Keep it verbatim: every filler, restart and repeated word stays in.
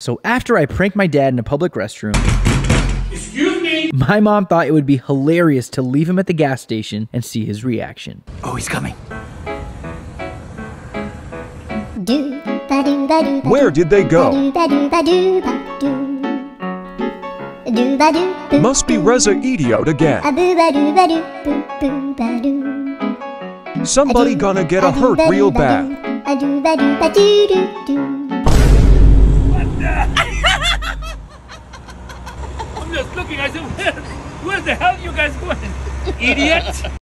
So after I pranked my dad in a public restroom, excuse me, my mom thought it would be hilarious to leave him at the gas station and see his reaction. Oh, he's coming. Where did they go? Must be Reza Idiot again. Somebody gonna get a hurt real bad. I'm just looking, I said, where, where the hell are you guys going? Idiot!